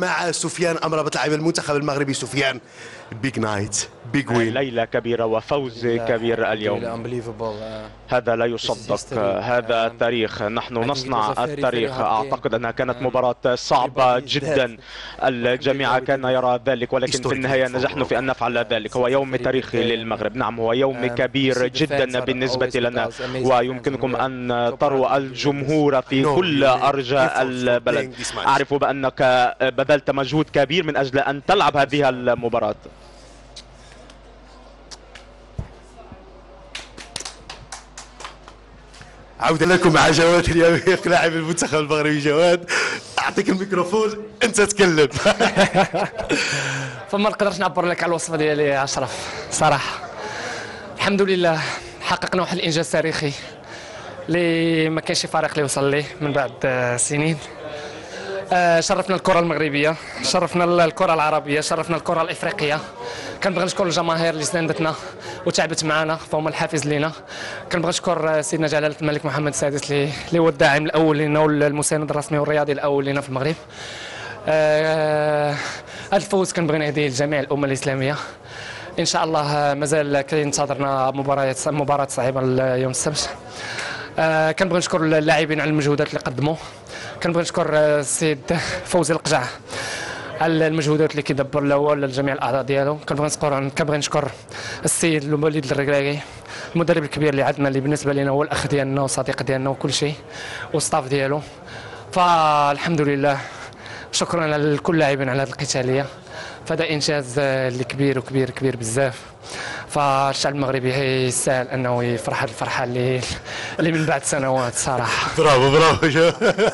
مع سفيان أمربط لاعب المنتخب المغربي. سفيان بيج نايت بيج وين، ليلة كبيرة وفوز كبير اليوم، هذا لا يصدق، هذا التاريخ، نحن نصنع التاريخ. أعتقد أنها كانت مباراة صعبة جدا، الجميع كان يرى ذلك، ولكن في النهاية نجحنا في أن نفعل ذلك. هو يوم تاريخي للمغرب، نعم هو يوم كبير جدا بالنسبة لنا، ويمكنكم أن تروا الجمهور في كل أرجاء البلد. أعرف بأنك بذلت مجهود كبير من أجل أن تلعب هذه المباراة. عودة لكم مع جواد اليميق لاعب المنتخب المغربي. جواد أعطيك الميكروفون أنت تتكلم. فما نقدرش نعبر لك على الوصفة ديالي أشرف صراحة. الحمد لله حققنا واحد الإنجاز تاريخي اللي ما كانش شي فريق اللي وصل ليه من بعد سنين. شرفنا الكرة المغربية، شرفنا الكرة العربية، شرفنا الكرة الإفريقية. كنبغي نشكر الجماهير اللي ساندتنا وتعبت معنا، فهم الحافز لينا. كنبغي نشكر سيدنا جلالة الملك محمد السادس اللي هو الداعم الأول لينا والمساند الرسمي والرياضي الأول لينا في المغرب. هذا الفوز كنبغي نهديه لجميع الأمة الإسلامية. إن شاء الله مازال كينتظرنا مباراة صعيبة يوم السبت. كنبغي نشكر اللاعبين على المجهودات اللي قدموا. كنبغي نشكر السيد فوزي القجع على المجهودات اللي كيدبر له لجميع الاعضاء ديالو. كنبغي نشكر السيد وليد الركراكي المدرب الكبير اللي عندنا، اللي بالنسبه لنا هو الاخ ديالنا وصديق ديالنا وكل شيء والستاف ديالو. فالحمد لله شكرا لكل لاعبين على هذه القتاليه، فهذا انجاز اللي كبير وكبير كبير بزاف. فالشعب المغربي يستاهل انه يفرح الفرحه اللي من بعد سنوات صراحه. برافو برافو.